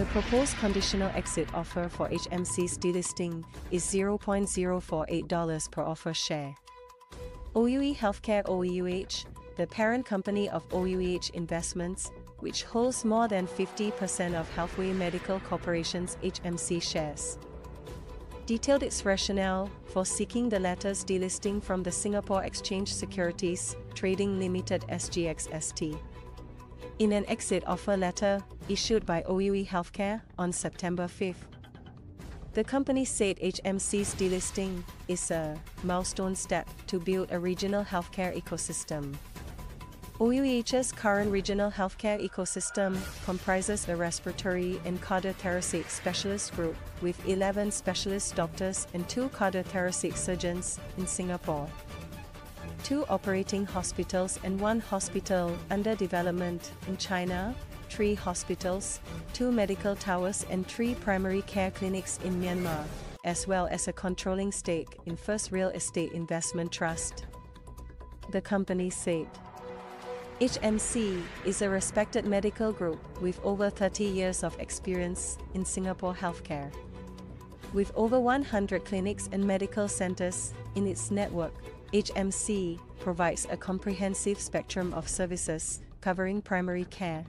The proposed conditional exit offer for HMC's delisting is $0.048 per offer share. OUEH Healthcare OUEH, the parent company of OUEH Investments, which holds more than 50% of Healthway Medical Corporation's HMC shares, detailed its rationale for seeking the latter's delisting from the Singapore Exchange Securities Trading Limited (SGXST). In an exit offer letter issued by OUEH Healthcare on September 5, the company said HMC's delisting is a milestone step to build a regional healthcare ecosystem. OUEH's current regional healthcare ecosystem comprises a respiratory and cardiothoracic specialist group with 11 specialist doctors and 2 cardiothoracic surgeons in Singapore, 2 operating hospitals and 1 hospital under development in China, 3 hospitals, 2 medical towers and 3 primary care clinics in Myanmar, as well as a controlling stake in First Real Estate Investment Trust. The company said, HMC is a respected medical group with over 30 years of experience in Singapore healthcare. With over 100 clinics and medical centers in its network, HMC provides a comprehensive spectrum of services covering primary care,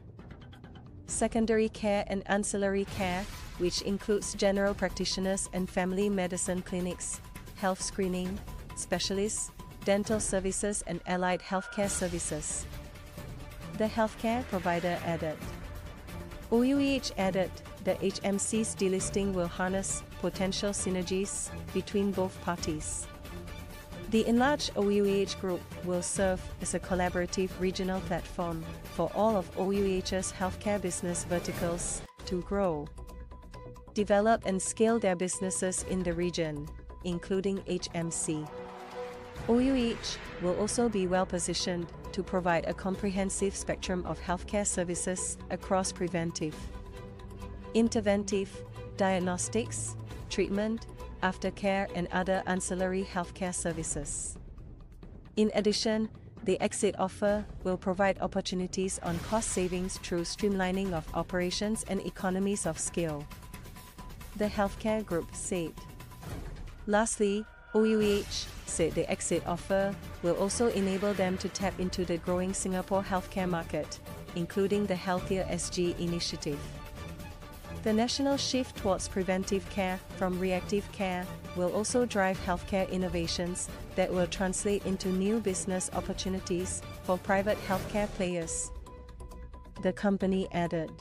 secondary care and ancillary care, which includes general practitioners and family medicine clinics, health screening, specialists, dental services and allied healthcare services, the healthcare provider added. OUEH added that HMC's delisting will harness potential synergies between both parties. The enlarged OUEH group will serve as a collaborative regional platform for all of OUEH's healthcare business verticals to grow, develop and scale their businesses in the region, including HMC. OUEH will also be well-positioned to provide a comprehensive spectrum of healthcare services across preventive, interventive, diagnostics, treatment, aftercare and other ancillary healthcare services. In addition, the exit offer will provide opportunities on cost savings through streamlining of operations and economies of scale, the healthcare group said. Lastly, OUEH said the exit offer will also enable them to tap into the growing Singapore healthcare market, including the Healthier SG initiative. The national shift towards preventive care from reactive care will also drive healthcare innovations that will translate into new business opportunities for private healthcare players, the company added.